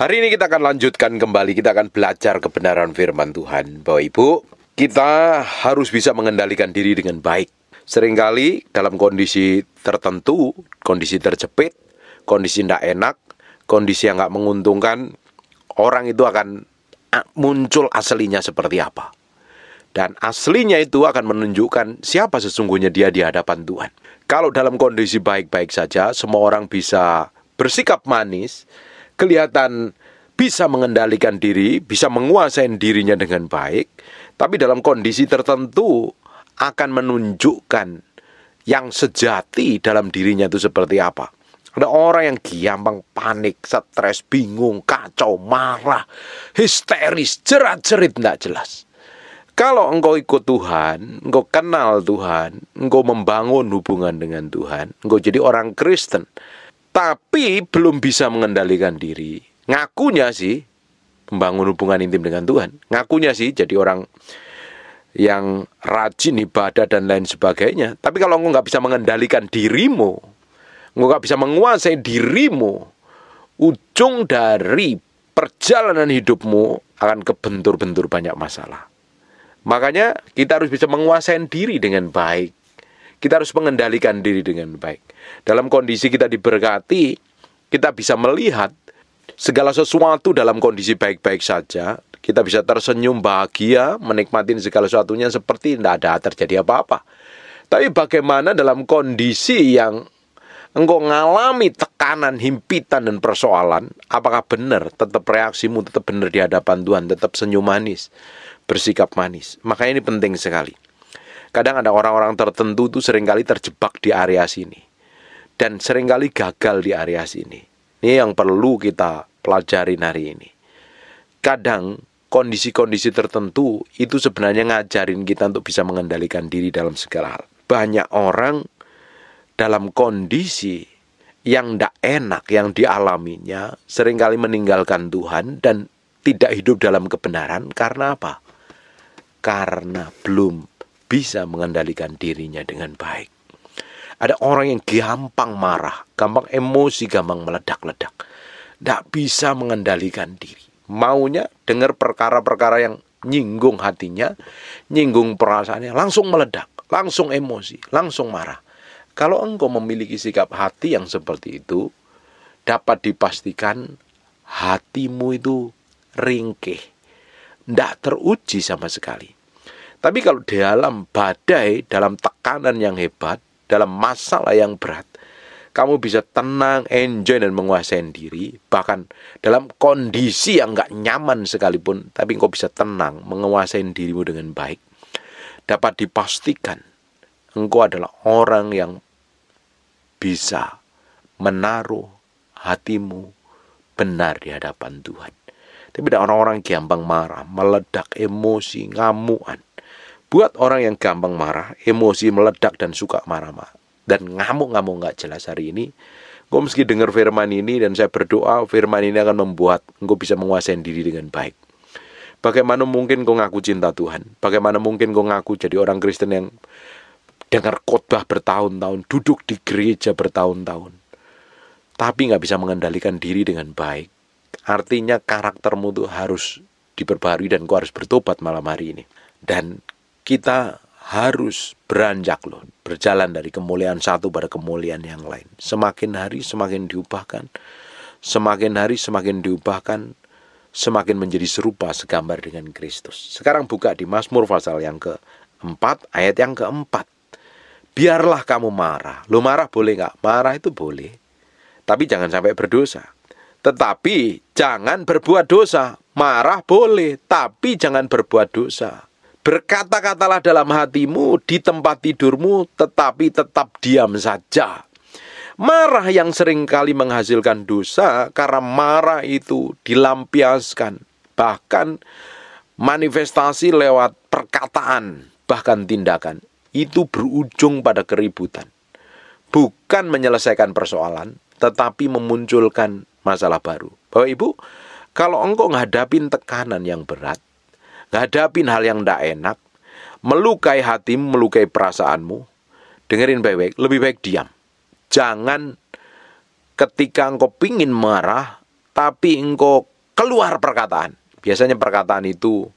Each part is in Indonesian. Hari ini kita akan lanjutkan kembali, kita akan belajar kebenaran firman Tuhan. Bapak Ibu, kita harus bisa mengendalikan diri dengan baik. Seringkali dalam kondisi tertentu, kondisi terjepit, kondisi tidak enak, kondisi yang tidak menguntungkan, orang itu akan muncul aslinya seperti apa. Dan aslinya itu akan menunjukkan siapa sesungguhnya dia di hadapan Tuhan. Kalau dalam kondisi baik-baik saja, semua orang bisa bersikap manis, kelihatan bisa mengendalikan diri, bisa menguasai dirinya dengan baik, tapi dalam kondisi tertentu akan menunjukkan yang sejati dalam dirinya itu seperti apa. Ada orang yang gampang panik, stres, bingung, kacau, marah, histeris, jerat-jerit, tidak jelas. Kalau engkau ikut Tuhan, engkau kenal Tuhan, engkau membangun hubungan dengan Tuhan, engkau jadi orang Kristen, tapi belum bisa mengendalikan diri. Ngakunya sih membangun hubungan intim dengan Tuhan, ngakunya sih jadi orang yang rajin ibadah dan lain sebagainya. Tapi kalau engkau nggak bisa mengendalikan dirimu, engkau nggak bisa menguasai dirimu, ujung dari perjalanan hidupmu akan kebentur-bentur banyak masalah. Makanya kita harus bisa menguasai diri dengan baik. Kita harus mengendalikan diri dengan baik. Dalam kondisi kita diberkati, kita bisa melihat segala sesuatu dalam kondisi baik-baik saja. Kita bisa tersenyum bahagia, menikmati segala sesuatunya seperti tidak ada terjadi apa-apa. Tapi bagaimana dalam kondisi yang engkau ngalami tekanan, himpitan, dan persoalan? Apakah benar tetap reaksimu tetap benar di hadapan Tuhan, tetap senyum manis, bersikap manis? Makanya ini penting sekali. Kadang ada orang-orang tertentu tuh seringkali terjebak di area sini dan seringkali gagal di area sini. Ini yang perlu kita pelajarin hari ini. Kadang kondisi-kondisi tertentu itu sebenarnya ngajarin kita untuk bisa mengendalikan diri dalam segala hal. Banyak orang dalam kondisi yang tidak enak yang dialaminya seringkali meninggalkan Tuhan dan tidak hidup dalam kebenaran. Karena apa? Karena belum bisa mengendalikan dirinya dengan baik. Ada orang yang gampang marah, gampang emosi, gampang meledak-ledak, tidak bisa mengendalikan diri. Maunya dengar perkara-perkara yang nyinggung hatinya, nyinggung perasaannya, langsung meledak, langsung emosi, langsung marah. Kalau engkau memiliki sikap hati yang seperti itu, dapat dipastikan hatimu itu ringkih, tidak teruji sama sekali. Tapi kalau dalam badai, dalam tekanan yang hebat, dalam masalah yang berat, kamu bisa tenang, enjoy, dan menguasai diri. Bahkan dalam kondisi yang gak nyaman sekalipun, tapi engkau bisa tenang, menguasai dirimu dengan baik. Dapat dipastikan, engkau adalah orang yang bisa menaruh hatimu benar di hadapan Tuhan. Tapi ada orang-orang gampang marah, meledak, emosi, ngamuan. Buat orang yang gampang marah, emosi meledak dan suka marah-marah dan ngamuk-ngamuk nggak jelas hari ini, engkau meski dengar firman ini dan saya berdoa firman ini akan membuat engkau bisa menguasai diri dengan baik. Bagaimana mungkin engkau ngaku cinta Tuhan? Bagaimana mungkin engkau ngaku jadi orang Kristen yang dengar khotbah bertahun-tahun, duduk di gereja bertahun-tahun, tapi nggak bisa mengendalikan diri dengan baik? Artinya karaktermu tuh harus diperbarui dan engkau harus bertobat malam hari ini. Dan kita harus beranjak loh, berjalan dari kemuliaan satu pada kemuliaan yang lain. Semakin hari semakin diubahkan, semakin hari semakin diubahkan, semakin menjadi serupa segambar dengan Kristus. Sekarang buka di Mazmur pasal yang ke-4 ayat yang ke-4. Biarlah kamu marah. Lo marah boleh nggak? Marah itu boleh, tapi jangan sampai berdosa. Tetapi jangan berbuat dosa. Marah boleh, tapi jangan berbuat dosa. Berkata-katalah dalam hatimu di tempat tidurmu, tetapi tetap diam saja. Marah yang seringkali menghasilkan dosa, karena marah itu dilampiaskan, bahkan manifestasi lewat perkataan, bahkan tindakan. Itu berujung pada keributan. Bukan menyelesaikan persoalan, tetapi memunculkan masalah baru. Bapak Ibu, kalau engkau menghadapi tekanan yang berat, hadapin hal yang tidak enak, melukai hatimu, melukai perasaanmu, dengerin baik-baik, lebih baik diam. Jangan ketika engkau pingin marah, tapi engkau keluar perkataan. Biasanya perkataan itu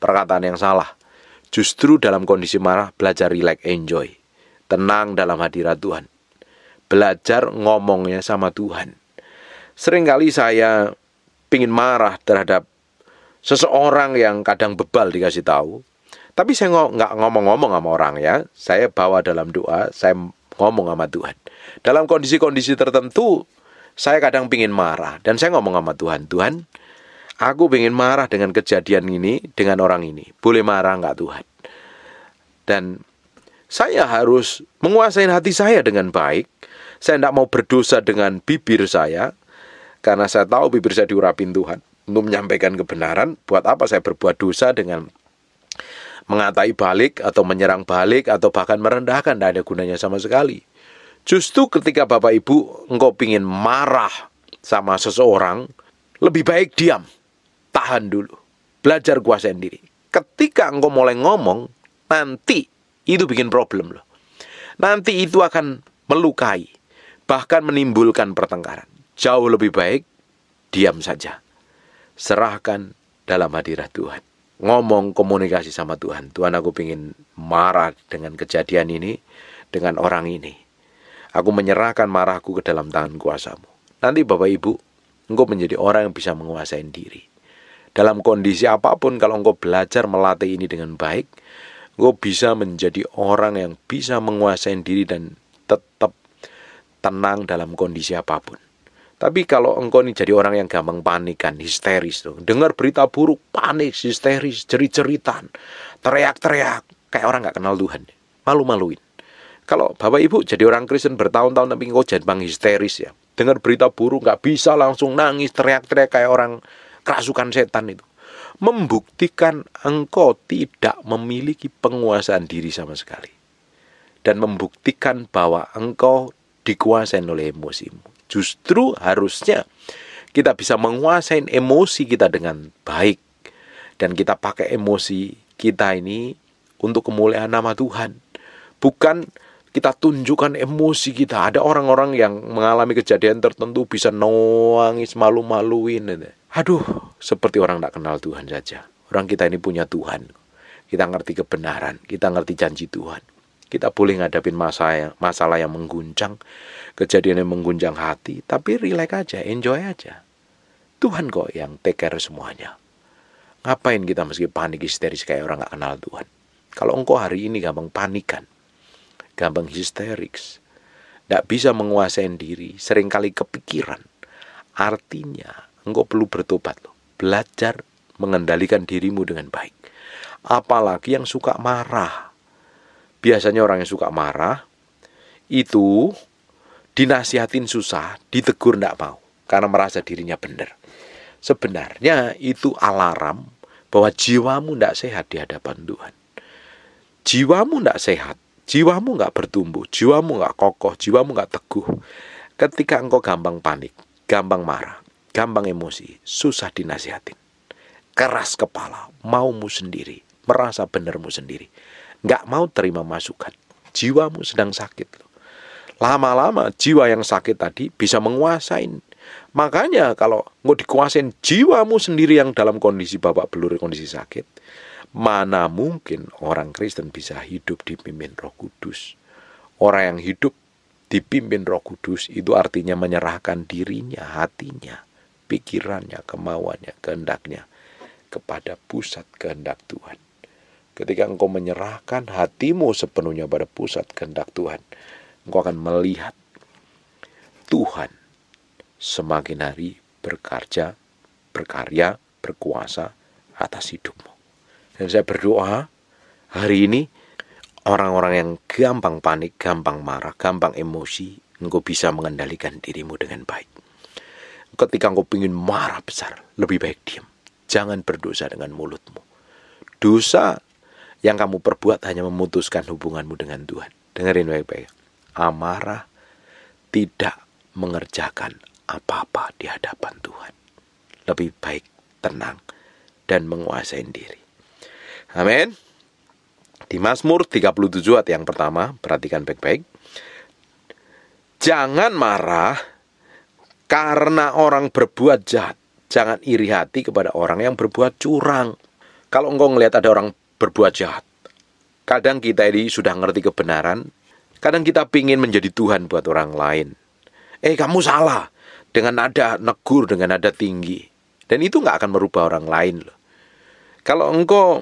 perkataan yang salah. Justru dalam kondisi marah, belajar relax, enjoy, tenang dalam hadirat Tuhan. Belajar ngomongnya sama Tuhan. Seringkali saya pingin marah terhadap seseorang yang kadang bebal dikasih tahu, tapi saya nggak ngomong-ngomong sama orang ya. Saya bawa dalam doa, saya ngomong sama Tuhan. Dalam kondisi-kondisi tertentu, saya kadang pingin marah dan saya ngomong sama Tuhan, Tuhan, aku pingin marah dengan kejadian ini, dengan orang ini. Boleh marah nggak Tuhan? Dan saya harus menguasai hati saya dengan baik. Saya tidak mau berdosa dengan bibir saya, karena saya tahu bibir saya diurapin Tuhan untuk menyampaikan kebenaran. Buat apa saya berbuat dosa dengan mengatai balik atau menyerang balik atau bahkan merendahkan? Tidak ada gunanya sama sekali. Justru ketika Bapak Ibu engkau pingin marah sama seseorang, lebih baik diam, tahan dulu, belajar kuasain diri. Ketika engkau mulai ngomong, nanti itu bikin problem loh. Nanti itu akan melukai, bahkan menimbulkan pertengkaran. Jauh lebih baik diam saja. Serahkan dalam hadirat Tuhan. Ngomong, komunikasi sama Tuhan. Tuhan, aku ingin marah dengan kejadian ini, dengan orang ini. Aku menyerahkan marahku ke dalam tangan kuasamu. Nanti Bapak Ibu, engkau menjadi orang yang bisa menguasai diri. Dalam kondisi apapun, kalau engkau belajar melatih ini dengan baik, engkau bisa menjadi orang yang bisa menguasai diri dan tetap tenang dalam kondisi apapun. Tapi kalau engkau ini jadi orang yang gampang panikan, histeris tuh. Dengar berita buruk, panik, histeris, jerit-jeritan, teriak-teriak, kayak orang nggak kenal Tuhan, malu-maluin. Kalau Bapak Ibu jadi orang Kristen bertahun-tahun tapi engkau gampang histeris ya. Dengar berita buruk nggak bisa langsung nangis, teriak-teriak kayak orang kerasukan setan itu. Membuktikan engkau tidak memiliki penguasaan diri sama sekali. Dan membuktikan bahwa engkau dikuasain oleh emosimu. Justru harusnya kita bisa menguasai emosi kita dengan baik. Dan kita pakai emosi kita ini untuk kemuliaan nama Tuhan. Bukan kita tunjukkan emosi kita. Ada orang-orang yang mengalami kejadian tertentu bisa nangis, malu-maluin. Aduh, seperti orang tidak kenal Tuhan saja. Orang kita ini punya Tuhan. Kita ngerti kebenaran, kita ngerti janji Tuhan. Kita boleh ngadapin masalah yang mengguncang, kejadian yang mengguncang hati, tapi relax aja, enjoy aja. Tuhan kok yang take care semuanya. Ngapain kita meski panik histeris kayak orang gak kenal Tuhan? Kalau engkau hari ini gampang panikan, gampang histeris, gak bisa menguasai diri, seringkali kepikiran, artinya engkau perlu bertobat loh. Belajar mengendalikan dirimu dengan baik. Apalagi yang suka marah. Biasanya orang yang suka marah itu dinasihatin susah, ditegur tidak mau, karena merasa dirinya benar. Sebenarnya itu alarm bahwa jiwamu tidak sehat di hadapan Tuhan. Jiwamu tidak sehat, jiwamu tidak bertumbuh, jiwamu tidak kokoh, jiwamu tidak teguh. Ketika engkau gampang panik, gampang marah, gampang emosi, susah dinasihatin, keras kepala, maumu sendiri, merasa benarmu sendiri, nggak mau terima masukan. Jiwamu sedang sakit. Lama-lama jiwa yang sakit tadi bisa menguasain. Makanya kalau engkau dikuasain jiwamu sendiri yang dalam kondisi babak belur, kondisi sakit, mana mungkin orang Kristen bisa hidup dipimpin Roh Kudus. Orang yang hidup dipimpin Roh Kudus itu artinya menyerahkan dirinya, hatinya, pikirannya, kemauannya, kehendaknya kepada pusat kehendak Tuhan. Ketika engkau menyerahkan hatimu sepenuhnya pada pusat kehendak Tuhan, engkau akan melihat Tuhan semakin hari berkarya, berkuasa atas hidupmu. Dan saya berdoa hari ini orang-orang yang gampang panik, gampang marah, gampang emosi, engkau bisa mengendalikan dirimu dengan baik. Ketika engkau ingin marah besar, lebih baik diam. Jangan berdosa dengan mulutmu. Dosa yang kamu perbuat hanya memutuskan hubunganmu dengan Tuhan. Dengerin baik-baik. Amarah tidak mengerjakan apa-apa di hadapan Tuhan. Lebih baik tenang dan menguasai diri. Amin. Di Mazmur 37 ayat yang pertama, perhatikan baik-baik. Jangan marah Karena orang berbuat jahat, jangan iri hati kepada orang yang berbuat curang. Kalau engkau ngelihat ada orang berbuat jahat, kadang kita ini sudah ngerti kebenaran, kadang kita pingin menjadi Tuhan buat orang lain. Kamu salah, dengan nada negur, dengan nada tinggi. Dan itu nggak akan merubah orang lain loh. Kalau engkau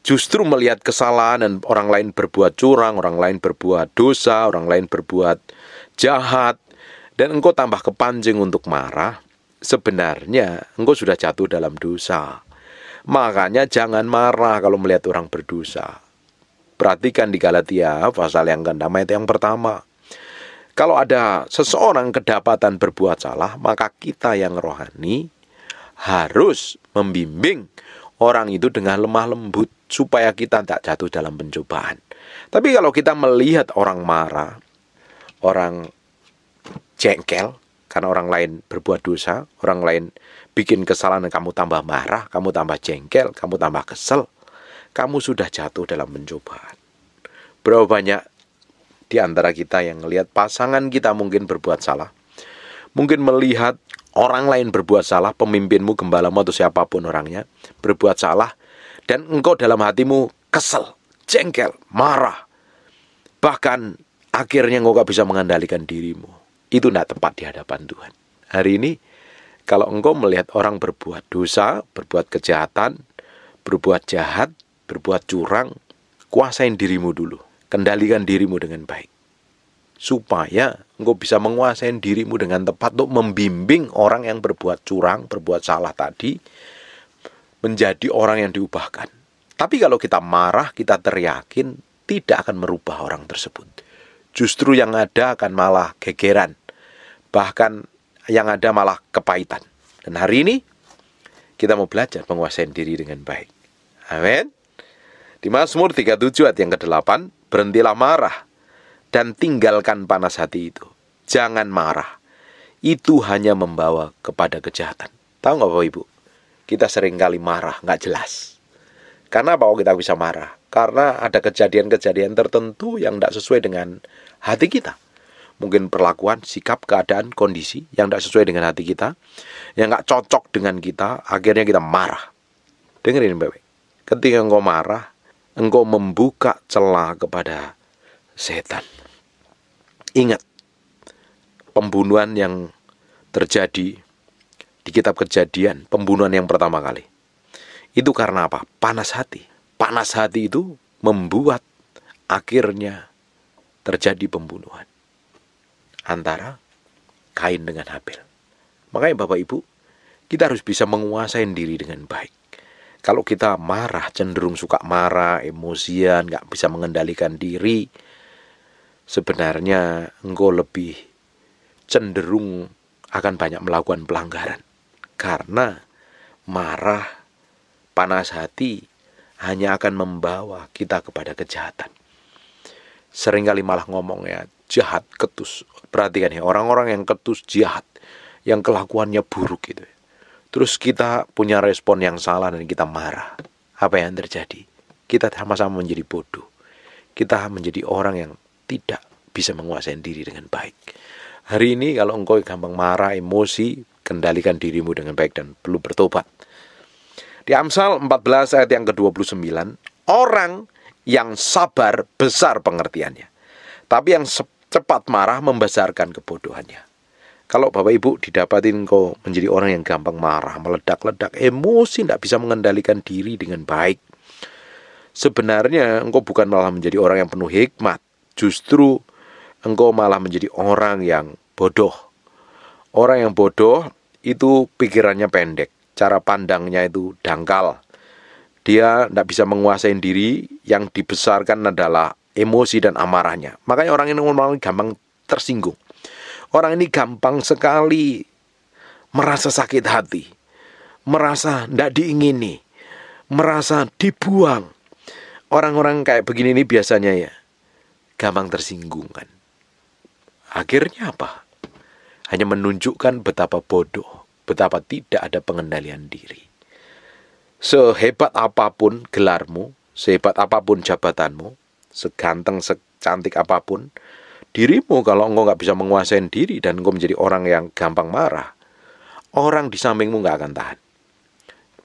justru melihat kesalahan dan orang lain berbuat curang, orang lain berbuat dosa, orang lain berbuat jahat, dan engkau tambah kepancing untuk marah, sebenarnya engkau sudah jatuh dalam dosa. Makanya jangan marah kalau melihat orang berdosa. Perhatikan di Galatia pasal yang ke-6 ayat yang pertama. Kalau ada seseorang kedapatan berbuat salah, maka kita yang rohani harus membimbing orang itu dengan lemah lembut, supaya kita tidak jatuh dalam pencobaan. Tapi kalau kita melihat orang marah, orang jengkel karena orang lain berbuat dosa, orang lain bikin kesalahan, kamu tambah marah, kamu tambah jengkel, kamu tambah kesel, kamu sudah jatuh dalam pencobaan. Berapa banyak di antara kita yang melihat pasangan kita mungkin berbuat salah, mungkin melihat orang lain berbuat salah, pemimpinmu, gembalamu, atau siapapun orangnya berbuat salah, dan engkau dalam hatimu kesel, jengkel, marah, bahkan akhirnya engkau gak bisa mengendalikan dirimu. Itu tidak tepat di hadapan Tuhan. Hari ini kalau engkau melihat orang berbuat dosa, berbuat kejahatan, berbuat jahat, berbuat curang, kuasain dirimu dulu, kendalikan dirimu dengan baik, supaya engkau bisa menguasai dirimu dengan tepat untuk membimbing orang yang berbuat curang, berbuat salah tadi menjadi orang yang diubahkan. Tapi kalau kita marah, kita teriakin, tidak akan merubah orang tersebut. Justru yang ada akan malah gegeran, bahkan yang ada malah kepahitan. Dan hari ini kita mau belajar menguasai diri dengan baik. Amin. Di Mazmur 37 ayat yang ke-8, berhentilah marah dan tinggalkan panas hati itu. Jangan marah, itu hanya membawa kepada kejahatan. Tahu nggak Bapak Ibu, kita seringkali marah nggak jelas. Karena apa kita bisa marah? Karena ada kejadian-kejadian tertentu yang tidak sesuai dengan hati kita. Mungkin perlakuan, sikap, keadaan, kondisi yang tidak sesuai dengan hati kita, yang nggak cocok dengan kita, akhirnya kita marah. Dengerin Bapak, ketika engkau marah, engkau membuka celah kepada setan. Ingat pembunuhan yang terjadi di kitab Kejadian, pembunuhan yang pertama kali. Itu karena apa? Panas hati. Panas hati itu membuat akhirnya terjadi pembunuhan antara Kain dengan Habil. Makanya Bapak Ibu, kita harus bisa menguasai diri dengan baik. Kalau kita marah, cenderung suka marah, emosian, gak bisa mengendalikan diri, sebenarnya engkau lebih cenderung akan banyak melakukan pelanggaran. Karena marah, panas hati hanya akan membawa kita kepada kejahatan. Seringkali malah ngomongnya jahat, ketus. Perhatikan ya, orang-orang yang ketus, jahat, yang kelakuannya buruk gitu. Terus kita punya respon yang salah dan kita marah. Apa yang terjadi? Kita sama-sama menjadi bodoh. Kita menjadi orang yang tidak bisa menguasai diri dengan baik. Hari ini kalau engkau gampang marah, emosi, kendalikan dirimu dengan baik dan perlu bertobat. Di Amsal 14 ayat yang ke-29, orang yang sabar besar pengertiannya, tapi yang cepat marah membesarkan kebodohannya. Kalau Bapak Ibu didapatin engkau menjadi orang yang gampang marah, meledak-ledak, emosi, tidak bisa mengendalikan diri dengan baik, sebenarnya engkau bukan malah menjadi orang yang penuh hikmat. Justru engkau malah menjadi orang yang bodoh. Orang yang bodoh itu pikirannya pendek, cara pandangnya itu dangkal. Dia tidak bisa menguasai diri, yang dibesarkan adalah emosi dan amarahnya. Makanya orang ini gampang tersinggung. Orang ini gampang sekali merasa sakit hati, merasa tidak diingini, merasa dibuang. Orang-orang kayak begini ini biasanya ya gampang tersinggung kan. Akhirnya apa? Hanya menunjukkan betapa bodoh, betapa tidak ada pengendalian diri. Sehebat apapun gelarmu, sehebat apapun jabatanmu, seganteng, secantik apapun, dirimu kalau engkau nggak bisa menguasai diri dan engkau menjadi orang yang gampang marah, orang di sampingmu nggak akan tahan.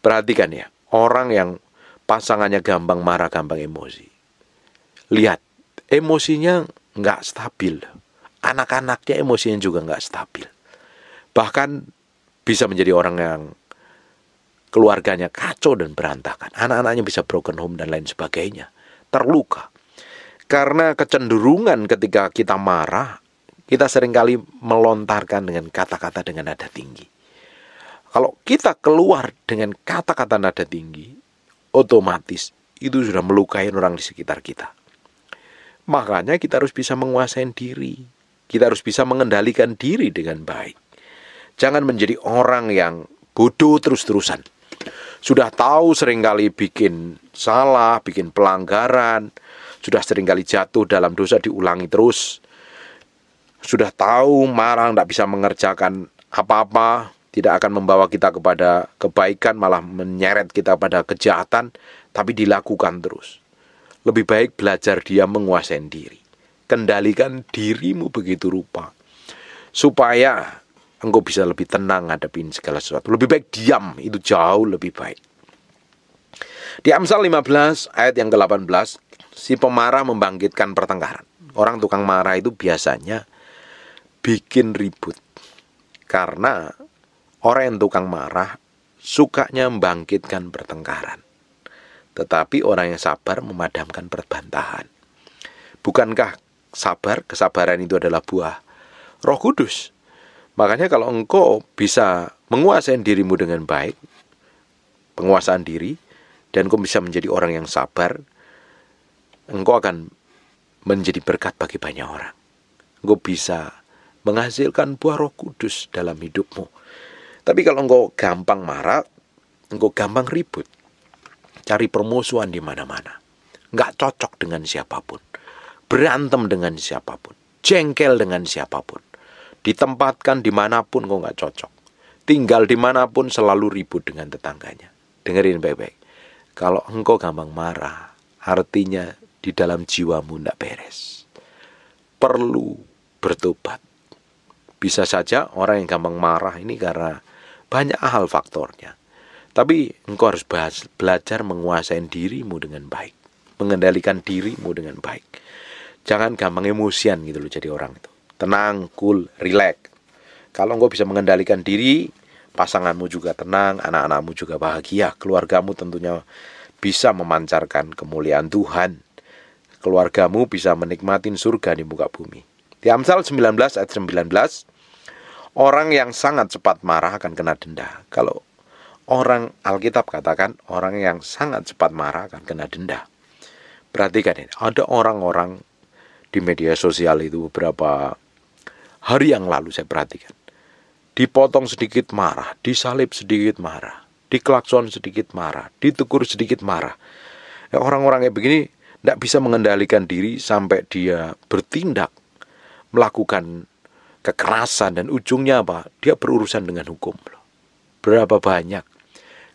Perhatikan ya, orang yang pasangannya gampang marah, gampang emosi. Lihat, emosinya nggak stabil. Anak-anaknya emosinya juga nggak stabil. Bahkan bisa menjadi orang yang keluarganya kacau dan berantakan. Anak-anaknya bisa broken home dan lain sebagainya. Terluka. Karena kecenderungan ketika kita marah, kita seringkali melontarkan dengan kata-kata dengan nada tinggi. Kalau kita keluar dengan kata-kata nada tinggi, otomatis itu sudah melukai orang di sekitar kita. Makanya kita harus bisa menguasai diri. Kita harus bisa mengendalikan diri dengan baik. Jangan menjadi orang yang bodoh terus-terusan. Sudah tahu seringkali bikin salah, bikin pelanggaran. Sudah seringkali jatuh dalam dosa, diulangi terus. Sudah tahu marah, tidak bisa mengerjakan apa-apa, tidak akan membawa kita kepada kebaikan, malah menyeret kita pada kejahatan, tapi dilakukan terus. Lebih baik belajar diam, menguasai diri. Kendalikan dirimu begitu rupa supaya engkau bisa lebih tenang ngadepin segala sesuatu. Lebih baik diam, itu jauh lebih baik. Di Amsal 15 ayat yang ke-18, si pemarah membangkitkan pertengkaran. Orang tukang marah itu biasanya bikin ribut. Karena orang yang tukang marah sukanya membangkitkan pertengkaran. Tetapi orang yang sabar memadamkan perbantahan. Bukankah sabar, kesabaran itu adalah buah Roh Kudus? Makanya kalau engkau bisa menguasai dirimu dengan baik, penguasaan diri, dan engkau bisa menjadi orang yang sabar, engkau akan menjadi berkat bagi banyak orang. Engkau bisa menghasilkan buah Roh Kudus dalam hidupmu. Tapi kalau engkau gampang marah, engkau gampang ribut, cari permusuhan di mana-mana, nggak cocok dengan siapapun, berantem dengan siapapun, jengkel dengan siapapun, ditempatkan dimanapun kok nggak cocok, tinggal dimanapun selalu ribut dengan tetangganya. Dengerin baik-baik, kalau engkau gampang marah, artinya di dalam jiwamu nggak beres, perlu bertobat. Bisa saja orang yang gampang marah ini karena banyak hal faktornya. Tapi engkau harus belajar menguasai dirimu dengan baik. Mengendalikan dirimu dengan baik. Jangan gampang emosian gitu loh jadi orang itu. Tenang, cool, relax. Kalau engkau bisa mengendalikan diri, pasanganmu juga tenang, anak-anakmu juga bahagia. Keluargamu tentunya bisa memancarkan kemuliaan Tuhan. Keluargamu bisa menikmati surga di muka bumi. Di Amsal 19 ayat 19, orang yang sangat cepat marah akan kena denda. Kalau orang Alkitab katakan orang yang sangat cepat marah akan kena denda. Perhatikan ini, ada orang-orang di media sosial itu beberapa hari yang lalu saya perhatikan. Dipotong sedikit marah, disalib sedikit marah, diklakson sedikit marah, ditegur sedikit marah. Ya, orang-orang kayak begini tidak bisa mengendalikan diri sampai dia bertindak, melakukan kekerasan dan ujungnya apa? Dia berurusan dengan hukum. Berapa banyak?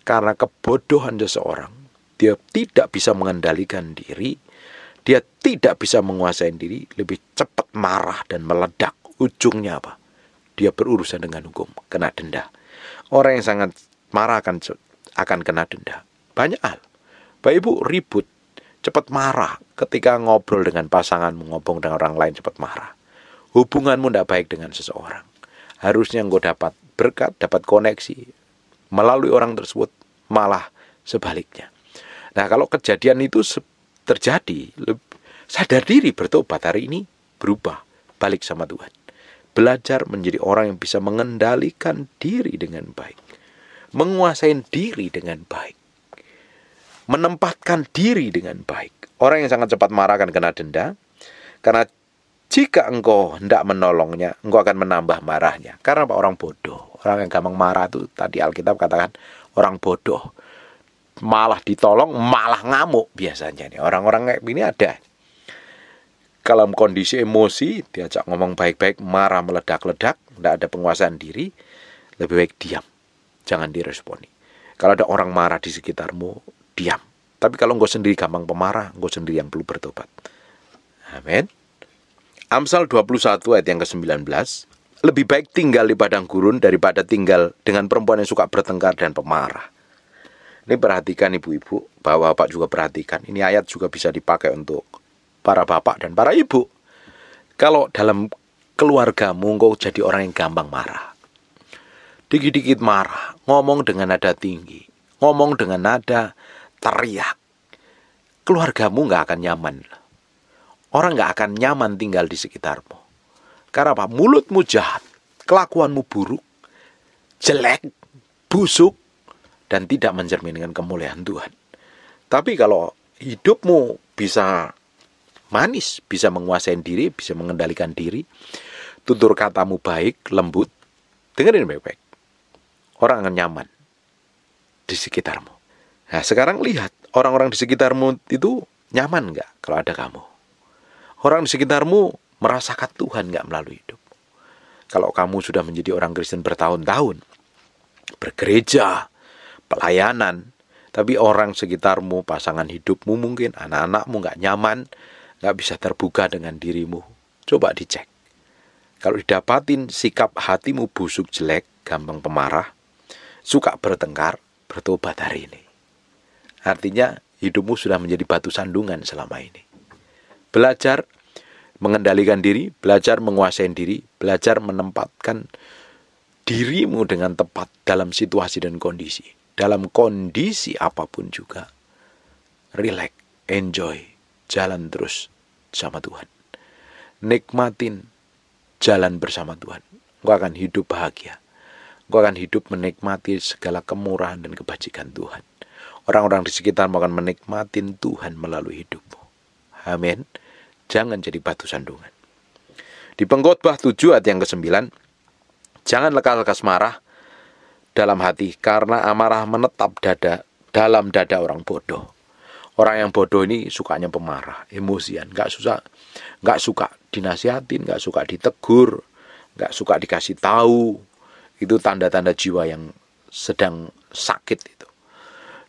Karena kebodohan seseorang, dia tidak bisa mengendalikan diri, dia tidak bisa menguasai diri, lebih cepat marah dan meledak. Ujungnya apa? Dia berurusan dengan hukum, kena denda. Orang yang sangat marah akan kena denda. Banyak hal. Bapak Ibu ribut, cepat marah. Ketika ngobrol dengan pasanganmu, ngomong dengan orang lain, cepat marah. Hubunganmu tidak baik dengan seseorang. Harusnya engkau dapat berkat, dapat koneksi melalui orang tersebut, malah sebaliknya. Nah, kalau kejadian itu terjadi, sadar diri, bertobat hari ini, berubah, balik sama Tuhan. Belajar menjadi orang yang bisa mengendalikan diri dengan baik, menguasai diri dengan baik, menempatkan diri dengan baik. Orang yang sangat cepat marah akan kena denda, karena jika engkau hendak menolongnya, engkau akan menambah marahnya. Karena apa? Orang bodoh. Orang yang gampang marah itu tadi Alkitab katakan orang bodoh. Malah ditolong, malah ngamuk biasanya nih. Orang-orang kayak gini ada. Dalam kondisi emosi, diajak ngomong baik-baik, marah meledak-ledak, tidak ada penguasaan diri, lebih baik diam. Jangan diresponi. Kalau ada orang marah di sekitarmu, diam. Tapi kalau engkau sendiri gampang pemarah, engkau sendiri yang perlu bertobat. Amin. Amsal 21 ayat yang ke-19, lebih baik tinggal di padang gurun daripada tinggal dengan perempuan yang suka bertengkar dan pemarah. Ini perhatikan ibu-ibu, bapak-bapak juga perhatikan. Ini ayat juga bisa dipakai untuk para bapak dan para ibu. Kalau dalam keluargamu engkau jadi orang yang gampang marah, dikit-dikit marah, ngomong dengan nada tinggi, ngomong dengan nada teriak, keluargamu gak akan nyaman. Orang gak akan nyaman tinggal di sekitarmu. Karena apa? Mulutmu jahat, kelakuanmu buruk, jelek, busuk, dan tidak mencerminkan kemuliaan Tuhan. Tapi kalau hidupmu bisa manis, bisa menguasai diri, bisa mengendalikan diri, tutur katamu baik, lembut, dengerin baik-baik, orang akan nyaman di sekitarmu. Nah sekarang lihat, orang-orang di sekitarmu itu nyaman nggak kalau ada kamu? Orang di sekitarmu merasakan Tuhan nggak melalui hidup? Kalau kamu sudah menjadi orang Kristen bertahun-tahun, bergereja, pelayanan, tapi orang sekitarmu, pasangan hidupmu mungkin, anak-anakmu nggak nyaman, nggak bisa terbuka dengan dirimu, coba dicek. Kalau didapatin sikap hatimu busuk, jelek, gampang pemarah, suka bertengkar, bertobat hari ini. Artinya hidupmu sudah menjadi batu sandungan selama ini. Belajar mengendalikan diri, belajar menguasai diri, belajar menempatkan dirimu dengan tepat dalam situasi dan kondisi. Dalam kondisi apapun juga, relax, enjoy, jalan terus sama Tuhan. Nikmatin jalan bersama Tuhan. Engkau akan hidup bahagia. Engkau akan hidup menikmati segala kemurahan dan kebajikan Tuhan. Orang-orang di sekitarmu akan menikmatin Tuhan melalui hidupmu. Amin. Jangan jadi batu sandungan. Di Pengkhotbah 7 ayat yang ke-9, jangan lekas-lekas marah dalam hati, karena amarah menetap dalam dada orang bodoh. Orang yang bodoh ini sukanya pemarah, emosian, nggak suka dinasihatin, nggak suka ditegur, nggak suka dikasih tahu. Itu tanda-tanda jiwa yang sedang sakit itu.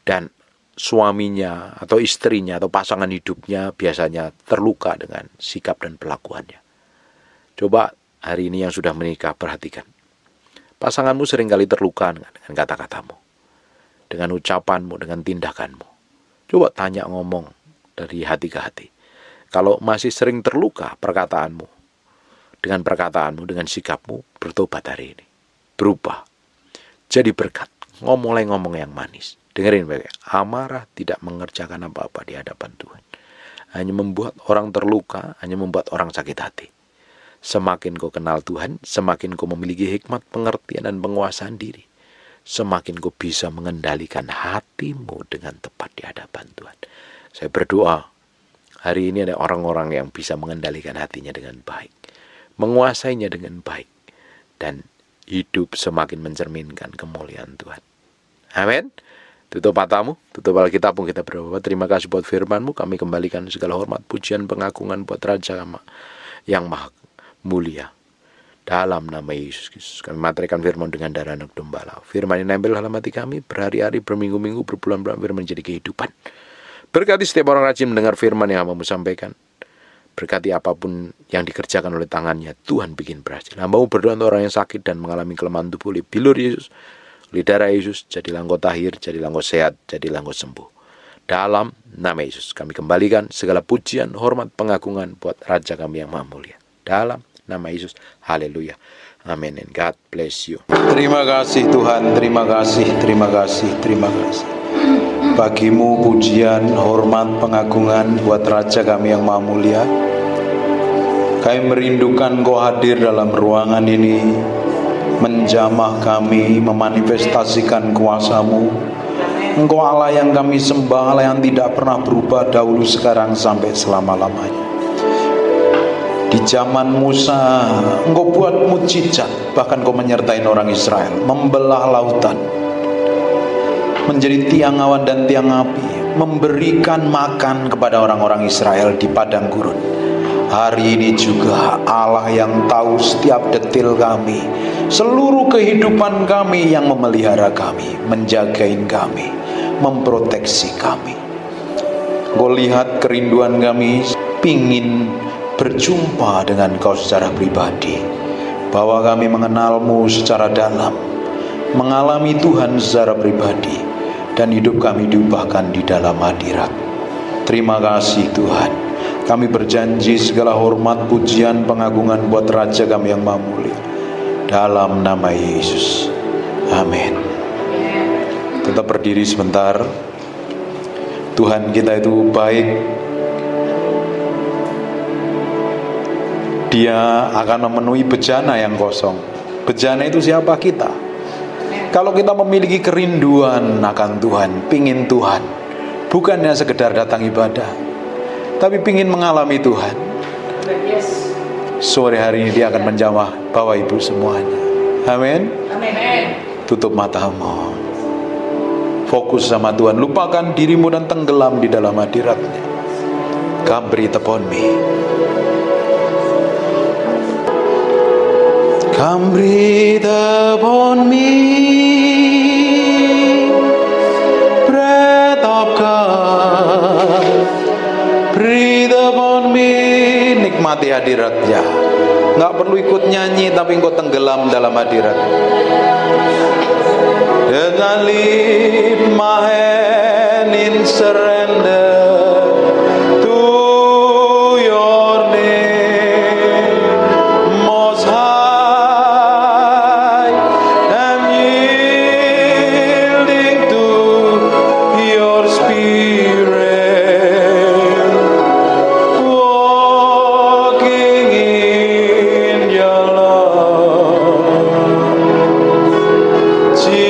Dan suaminya atau istrinya atau pasangan hidupnya biasanya terluka dengan sikap dan perlakuannya. Coba hari ini yang sudah menikah perhatikan. Pasanganmu seringkali terluka dengan kata-katamu, dengan ucapanmu, dengan tindakanmu. Coba tanya ngomong dari hati ke hati. Kalau masih sering terluka perkataanmu, dengan sikapmu, bertobat hari ini. Berubah. Jadi berkat. Mulai ngomong yang manis. Dengerin baik-baik. Amarah tidak mengerjakan apa-apa di hadapan Tuhan. Hanya membuat orang terluka, hanya membuat orang sakit hati. Semakin kau kenal Tuhan, semakin kau memiliki hikmat, pengertian, dan penguasaan diri. Semakin kau bisa mengendalikan hatimu dengan tepat di hadapan Tuhan. Saya berdoa, hari ini ada orang-orang yang bisa mengendalikan hatinya dengan baik, menguasainya dengan baik, dan hidup semakin mencerminkan kemuliaan Tuhan. Amin. Tutup matamu, tutup Alkitabmu, kita berdoa. Terima kasih buat firman-Mu, kami kembalikan segala hormat, pujian, pengagungan buat Raja yang Maha Mulia. Dalam nama Yesus Kristus kami materaikan firman dengan darah anak Gembala. Firman yang nempel dalam hati kami berhari-hari, berminggu-minggu, berbulan-bulan, firman menjadi kehidupan. Berkati setiap orang rajin mendengar firman yang hamba-Mu sampaikan. Berkati apapun yang dikerjakan oleh tangannya, Tuhan bikin berhasil. Hamba-Mu berdoa untuk orang yang sakit dan mengalami kelemahan tubuh. Oleh bilur Yesus, oleh darah Yesus, jadilah engkau tahir, jadilah engkau sehat, jadilah engkau sembuh. Dalam nama Yesus kami kembalikan segala pujian, hormat, pengagungan buat Raja kami yang Maha Mulia. Dalam nama Yesus, haleluya, amin, and God bless you. Terima kasih Tuhan, terima kasih. Bagimu pujian, hormat, pengagungan buat Raja kami yang Maha Mulia. Kami merindukan Kau hadir dalam ruangan ini, menjamah kami, memanifestasikan kuasa-Mu. Engkau Allah yang kami sembah, Allah yang tidak pernah berubah dahulu, sekarang, sampai selama-lamanya. Di zaman Musa, Engkau buat mukjizat, bahkan Kau menyertai orang Israel, membelah lautan, menjadi tiang awan dan tiang api, memberikan makan kepada orang-orang Israel di padang gurun. Hari ini juga Allah yang tahu setiap detil kami, seluruh kehidupan kami, yang memelihara kami, menjagain kami, memproteksi kami. Engkau lihat kerinduan kami, pingin berjumpa dengan Kau secara pribadi, bahwa kami mengenal-Mu secara dalam, mengalami Tuhan secara pribadi, dan hidup kami diubahkan di dalam hadirat. Terima kasih Tuhan. Kami berjanji segala hormat, pujian, pengagungan buat Raja kami yang Maha Mulia, dalam nama Yesus. Amin. Tetap berdiri sebentar. Tuhan kita itu baik. Dia akan memenuhi bejana yang kosong. Bejana itu siapa? Kita. Kalau kita memiliki kerinduan akan Tuhan, pingin Tuhan, bukannya sekedar datang ibadah, tapi pingin mengalami Tuhan, sore hari ini Dia akan menjamah Bapak Ibu semuanya. Amin. Tutup matamu, fokus sama Tuhan, lupakan dirimu dan tenggelam di dalam hadirat-Nya. Kabri tepon mi, Kamri tepon mi, beratapkan, beri tepon mi. Nikmati hadirat-Nya. Nggak perlu ikut nyanyi, tapi engkau tenggelam dalam hadirat. Then I leave my hand in surrender.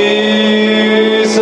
Jesus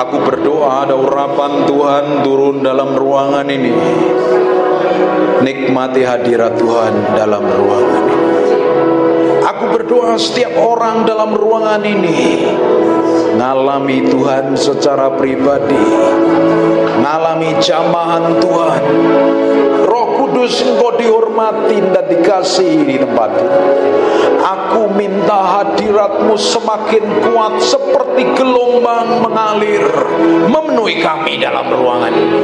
Aku berdoa ada urapan Tuhan turun dalam ruangan ini. Nikmati hadirat Tuhan dalam ruangan ini. Aku berdoa setiap orang dalam ruangan ini ngalami Tuhan secara pribadi, ngalami jamahan Tuhan. Roh Kudus, Engkau dihormati dan dikasihi di tempat. Aku minta hadirat-Mu semakin kuat seperti gelombang mengalir memenuhi kami dalam ruangan ini.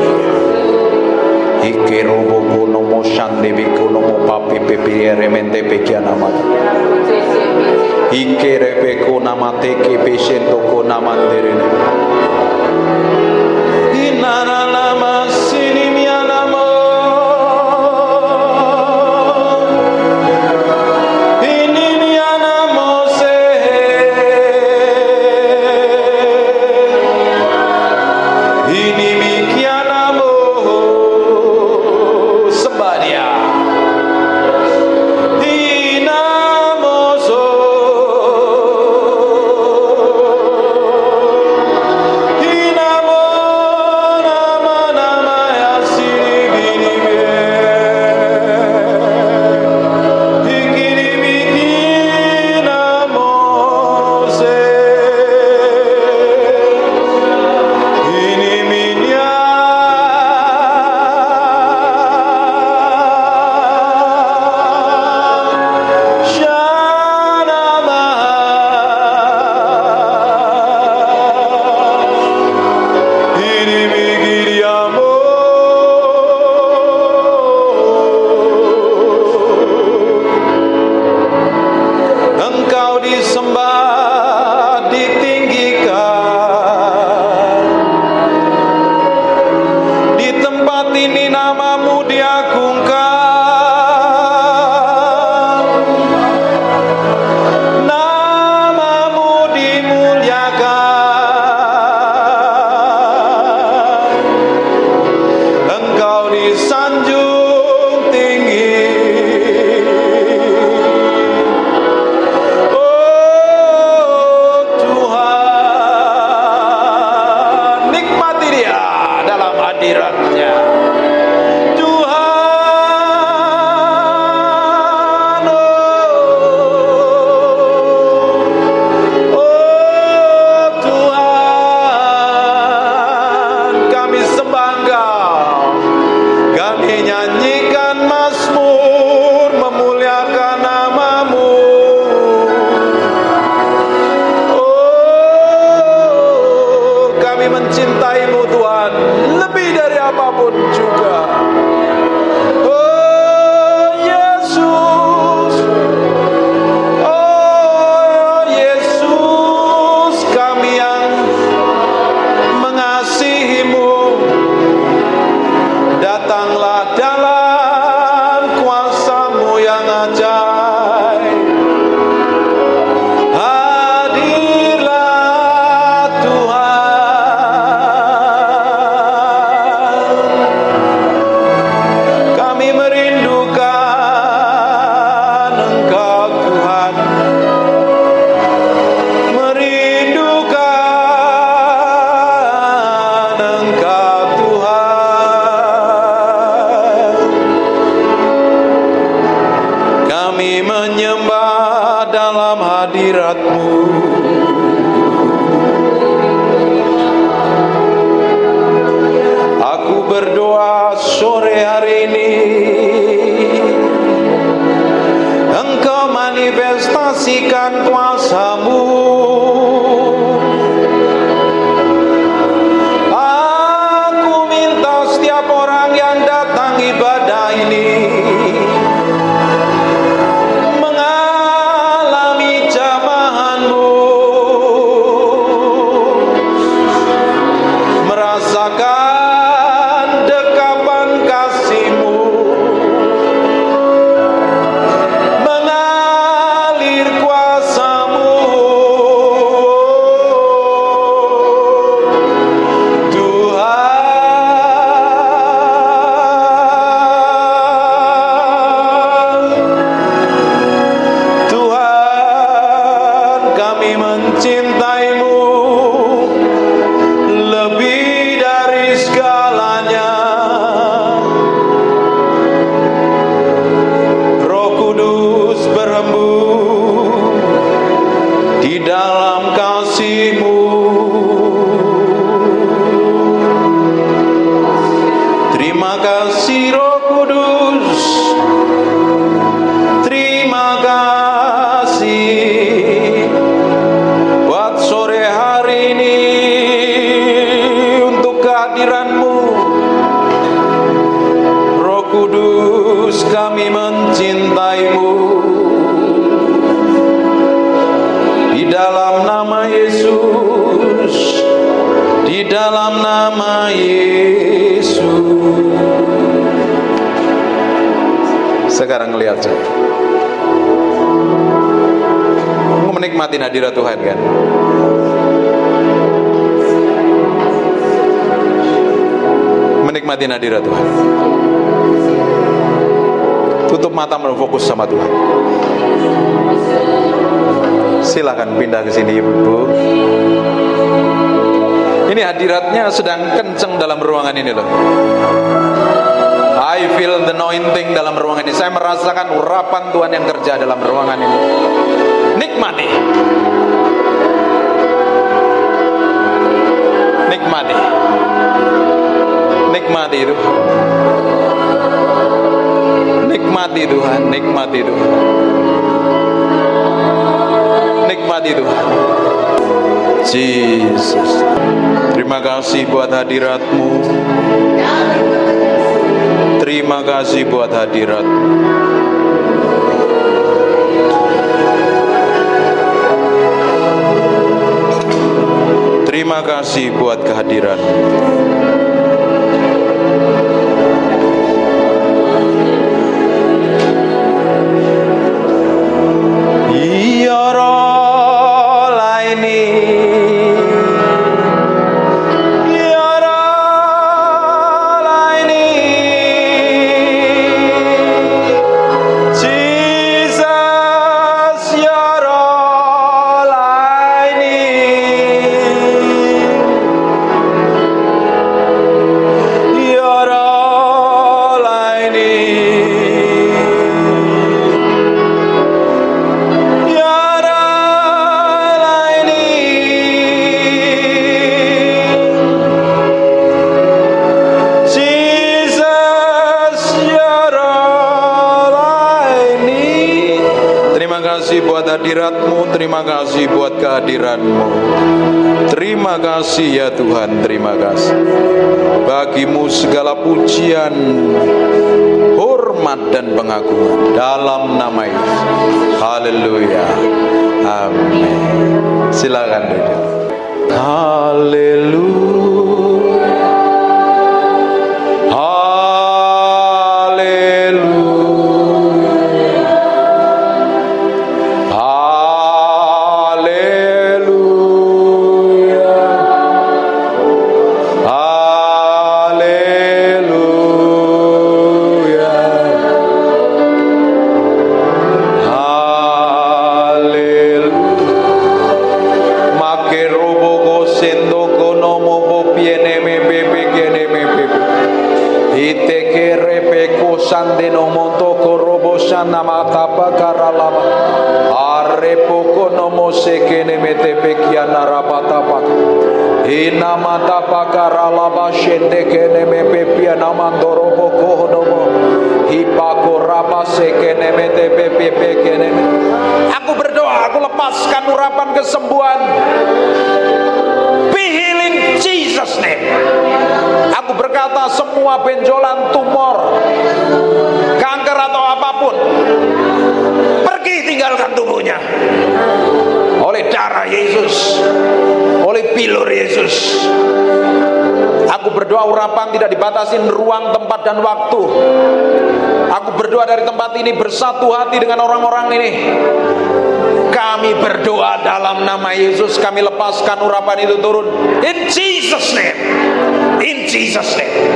Rasakan dekapan kasih. Terima kasih Roh Kudus, terima kasih buat sore hari ini untuk kehadiran-Mu. Roh Kudus, kami mencintai-Mu. Di dalam nama Yesus, di dalam nama Yesus. Sekarang lihat saja, menikmati hadirat Tuhan kan. Menikmati hadirat Tuhan. Tutup mata, berfokus sama Tuhan. Silakan pindah ke sini Ibu. Ini hadiratnya sedang kenceng dalam ruangan ini loh. I feel the anointing dalam ruangan ini. Saya merasakan urapan Tuhan yang kerja dalam ruangan ini. Nikmati. Nikmati. Nikmati itu. Nikmati Tuhan, nikmati Tuhan. Nikmati Tuhan. Yesus, terima kasih buat hadirat-Mu. Terima kasih buat hadirat-Mu. Terima kasih buat kehadiran-Mu. Terima kasih buat kehadiran-Mu. Terima kasih ya Tuhan, terima kasih. Bagi-Mu segala pujian, hormat dan pengakuan dalam nama Yesus. Haleluya. Amin. Silakan duduk. Haleluya. Haleluya. Aku berdoa, aku lepaskan urapan kesembuhan. Be healing in Jesus name. Aku berkata semua benjolan, tumor, kanker atau apapun, pergi, tinggalkan tubuhnya oleh darah Yesus, oleh pilur Yesus. Aku berdoa urapan tidak dibatasi ruang, tempat dan waktu. Aku berdoa dari tempat ini bersatu hati dengan orang-orang ini. Kami berdoa dalam nama Yesus, kami lepaskan urapan itu turun. In Jesus name. In Jesus name.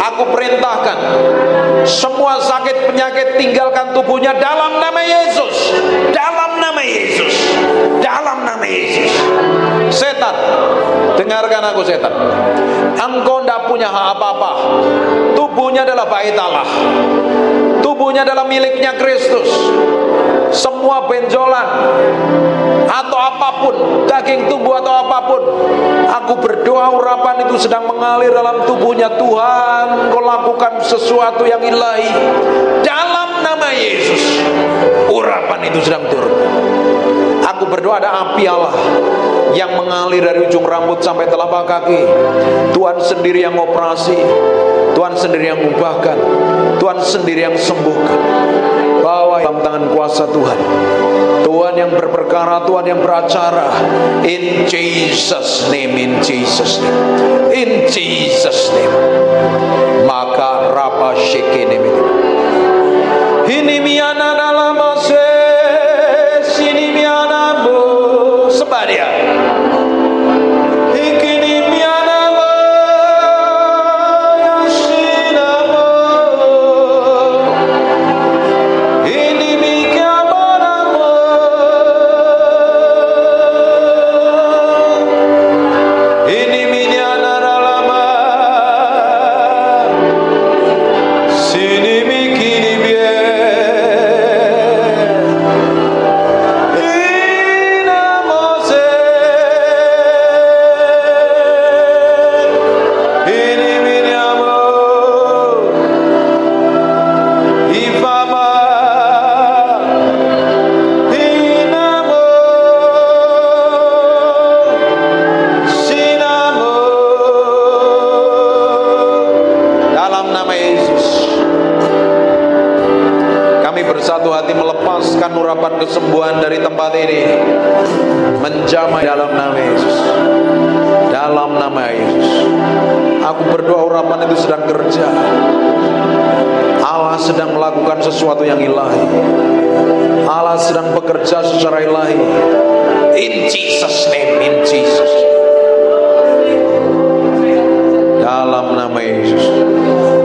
Aku perintahkan semua sakit penyakit tinggalkan tubuhnya dalam nama Yesus. Dalam nama Yesus. Dalam nama Yesus. Setan, dengarkan aku setan. Engkau tidak punya hak apa-apa. Tubuhnya adalah bait Allah. Tubuhnya adalah miliknya Kristus. semua benjolan atau apapun, daging tubuh atau apapun, aku berdoa urapan itu sedang mengalir dalam tubuhnya. Tuhan, kau lakukan sesuatu yang ilahi dalam nama Yesus. Urapan itu sedang turun. Aku berdoa ada api Allah yang mengalir dari ujung rambut sampai telapak kaki. Tuhan sendiri yang operasi, Tuhan sendiri yang ubahkan, Tuhan sendiri yang sembuhkan. Bawa dalam tangan kuasa Tuhan, Tuhan yang berperkara, Tuhan yang beracara. In Jesus name, in Jesus name, in Jesus name. Maka rapa shekene ini. Hinimiana dalam kesembuhan dari tempat ini, menjamah dalam nama Yesus, dalam nama Yesus. Aku berdoa urapan itu sedang kerja. Allah sedang melakukan sesuatu yang ilahi. Allah sedang bekerja secara ilahi. In Jesus name, in Jesus, dalam nama Yesus.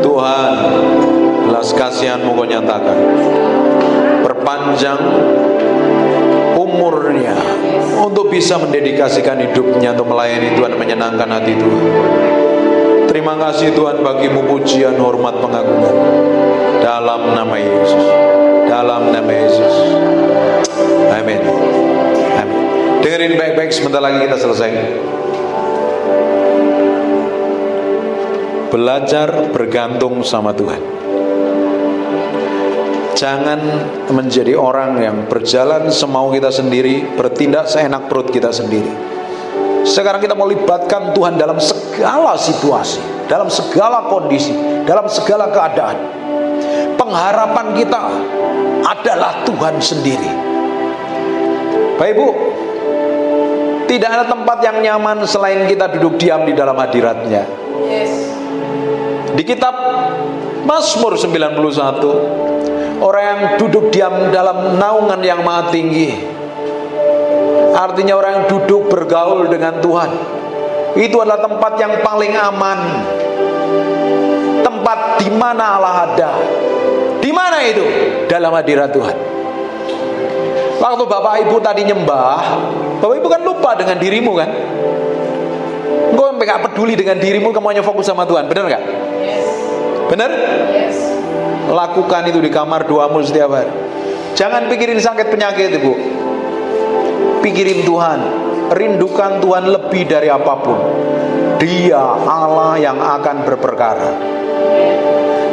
Tuhan, belas kasihan-Mu Kau nyatakan, perpanjang umurnya untuk bisa mendedikasikan hidupnya untuk melayani Tuhan, menyenangkan hati Tuhan. Terima kasih Tuhan, bagi-Mu pujian, hormat, pengagungan, dalam nama Yesus, dalam nama Yesus. Amin. Amin. Dengerin baik-baik, sebentar lagi kita selesai. Belajar bergantung sama Tuhan. Jangan menjadi orang yang berjalan semau kita sendiri, bertindak seenak perut kita sendiri. Sekarang kita mau libatkan Tuhan dalam segala situasi, dalam segala kondisi, dalam segala keadaan. Pengharapan kita adalah Tuhan sendiri. Bapak Ibu, tidak ada tempat yang nyaman selain kita duduk diam di dalam hadirat-Nya. Yes. Di kitab Mazmur 91, orang yang duduk diam dalam naungan yang maha tinggi, artinya orang yang duduk bergaul dengan Tuhan, itu adalah tempat yang paling aman, tempat di mana Allah ada. Di mana itu? Dalam hadirat Tuhan. Waktu Bapak Ibu tadi nyembah, Bapak Ibu kan lupa dengan dirimu kan? Engkau sampai gak peduli dengan dirimu, kamu hanya fokus sama Tuhan, benar gak? Yes. Benar? Yes. Lakukan itu di kamar doamu setiap hari. Jangan pikirin sakit penyakit, Ibu. Pikirin Tuhan, rindukan Tuhan lebih dari apapun. Dia Allah yang akan berperkara.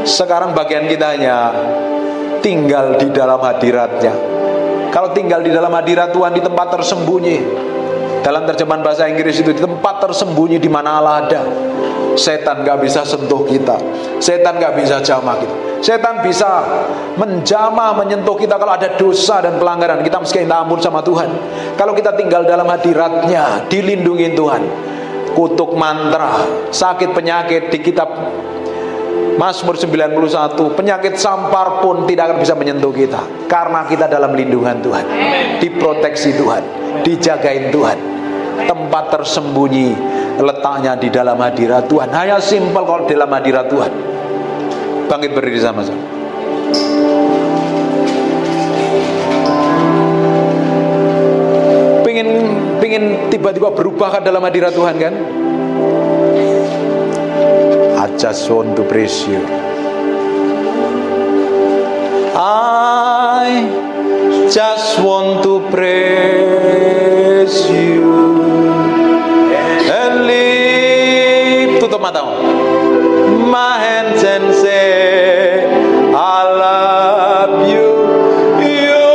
Sekarang bagian kitanya tinggal di dalam hadirat-Nya. Kalau tinggal di dalam hadirat Tuhan, di tempat tersembunyi. Dalam terjemahan bahasa Inggris itu, di tempat tersembunyi di mana Allah ada. Setan gak bisa sentuh kita, setan gak bisa jamah kita. Setan bisa menjamah, menyentuh kita kalau ada dosa dan pelanggaran kita, meski kita ampun sama Tuhan. Kalau kita tinggal dalam hadirat-Nya, dilindungi Tuhan. Kutuk mantra, sakit penyakit di kitab Mazmur 91, penyakit sampar pun tidak akan bisa menyentuh kita, karena kita dalam lindungan Tuhan, diproteksi Tuhan, dijagain Tuhan. Tempat tersembunyi letaknya di dalam hadirat Tuhan. Hanya simpel kalau di dalam hadirat Tuhan. Bangkit berdiri sama-sama. Pengen tiba-tiba berubah kan dalam hadirat Tuhan kan? I just want to praise you. I just want to praise you and lift, tutup mata, my hands and say I love you, you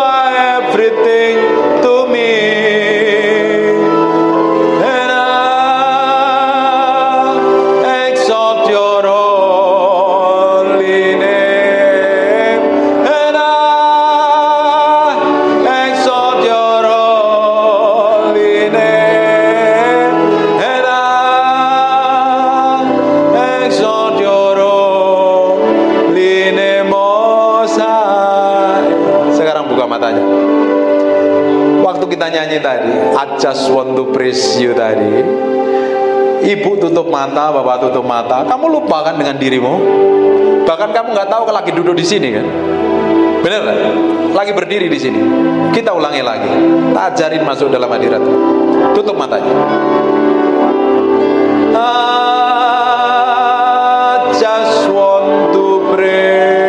are everything to me and I exalt your holy name. Nyanyi tadi, I just want to praise you tadi. Ibu tutup mata, bapak tutup mata. Kamu lupa kan dengan dirimu? Bahkan kamu nggak tahu kalau lagi duduk di sini kan? Bener kan? Lagi berdiri di sini. Kita ulangi lagi. Tajarin masuk dalam hadirat. Tutup matanya. I just want to praise.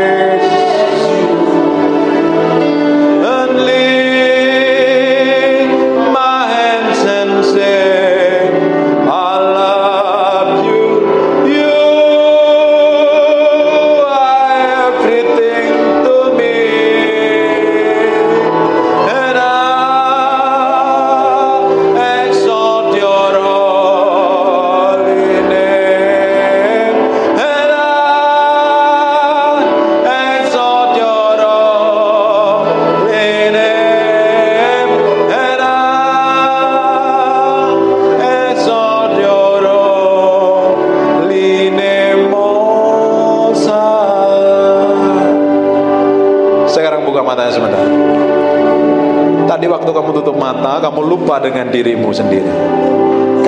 Kamu lupa dengan dirimu sendiri.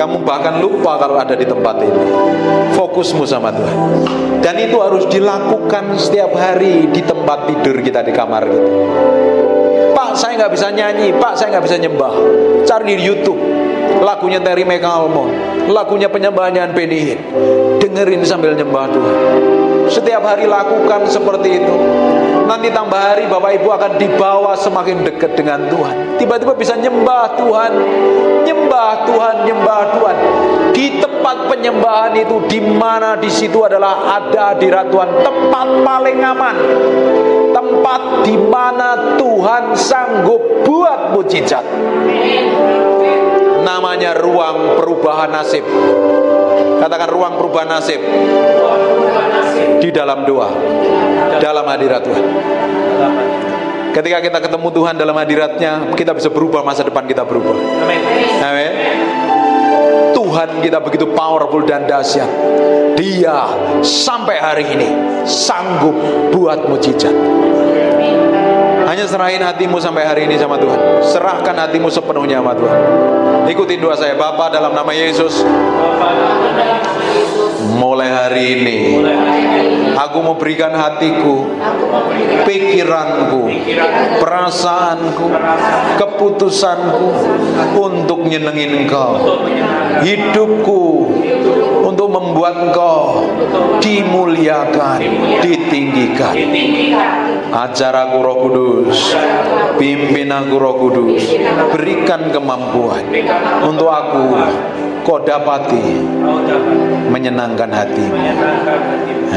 Kamu bahkan lupa kalau ada di tempat ini. Fokusmu sama Tuhan. Dan itu harus dilakukan setiap hari di tempat tidur kita, di kamar kita. Pak, saya nggak bisa nyanyi. Pak, saya nggak bisa nyembah. Cari di YouTube lagunya Terry McAlmont, lagunya penyembahannya PDI. Dengerin sambil nyembah Tuhan. Setiap hari lakukan seperti itu. Nanti tambah hari Bapak Ibu akan dibawa semakin dekat dengan Tuhan. Tiba-tiba bisa nyembah Tuhan, nyembah Tuhan, nyembah Tuhan. Di tempat penyembahan itu, di mana di situ adalah ada hadirat Tuhan, tempat paling aman. Tempat di mana Tuhan sanggup buat mujizat. Namanya ruang perubahan nasib. Katakan ruang perubahan nasib. Di dalam doa, dalam hadirat Tuhan. Ketika kita ketemu Tuhan dalam hadiratnya, kita bisa berubah, masa depan kita berubah. Amin. Tuhan kita begitu powerful dan dahsyat. Dia sampai hari ini sanggup buat mujizat. Hanya serahin hatimu sampai hari ini sama Tuhan. Serahkan hatimu sepenuhnya sama Tuhan. Ikutin doa saya. Bapa dalam nama Yesus, mulai hari ini aku memberikan hatiku, pikiranku, perasaanku, keputusanku untuk nyenengin Engkau. Hidupku untuk membuat Engkau dimuliakan, ditinggikan. Ajar aku Roh Kudus, pimpin aku Roh Kudus, berikan kemampuan untuk aku kau dapati menyenangkan hatimu.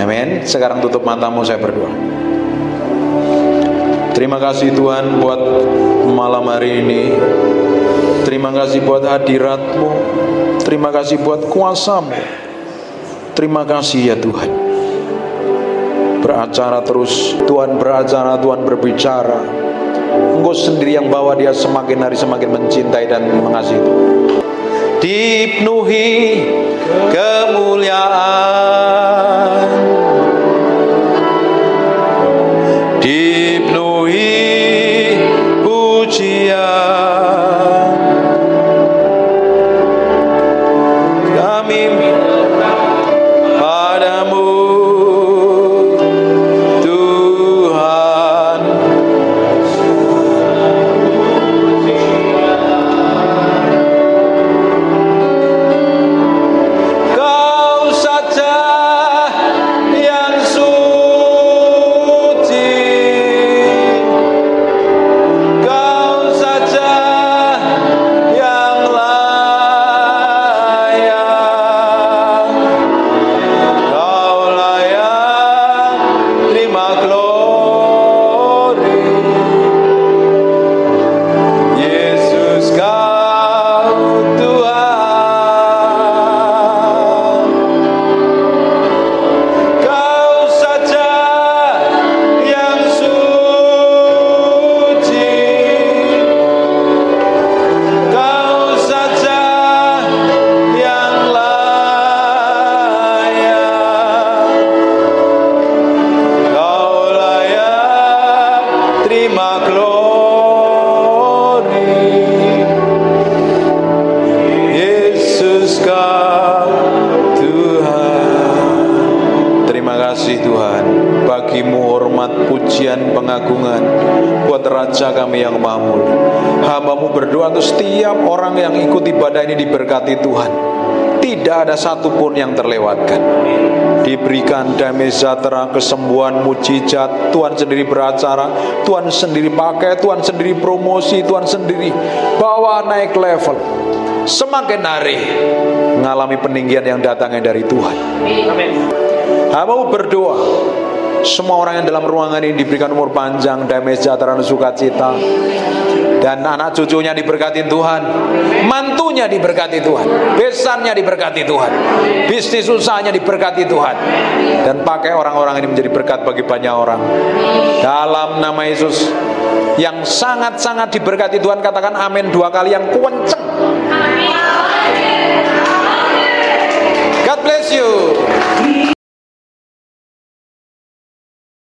Amin. Sekarang tutup matamu, saya berdoa. Terima kasih Tuhan buat malam hari ini. Terima kasih buat hadiratmu. Terima kasih buat kuasamu. Terima kasih ya Tuhan. Beracara terus Tuhan, beracara Tuhan, berbicara. Engkau sendiri yang bawa dia semakin hari semakin mencintai dan mengasihi Tuhan. Dipenuhi kemuliaan, dipenuhi pujian, kami minta padamu Tuhan. Kau bagimu hormat, pujian, pengagungan buat Raja kami yang Maha Mulia. Hambamu berdoa untuk setiap orang yang ikut ibadah ini diberkati Tuhan, tidak ada satupun yang terlewatkan. Diberikan damai sejahtera, kesembuhan, mujizat. Tuhan sendiri beracara, Tuhan sendiri pakai, Tuhan sendiri promosi, Tuhan sendiri bawa naik level. Semakin hari mengalami peninggian yang datangnya dari Tuhan. Amin. Hambamu berdoa semua orang yang dalam ruangan ini diberikan umur panjang, damai sejahtera, sukacita, dan anak cucunya diberkati Tuhan, mantunya diberkati Tuhan, besannya diberkati Tuhan, bisnis usahanya diberkati Tuhan, dan pakai orang-orang ini menjadi berkat bagi banyak orang. Dalam nama Yesus yang sangat-sangat diberkati Tuhan, katakan amin dua kali yang kenceng.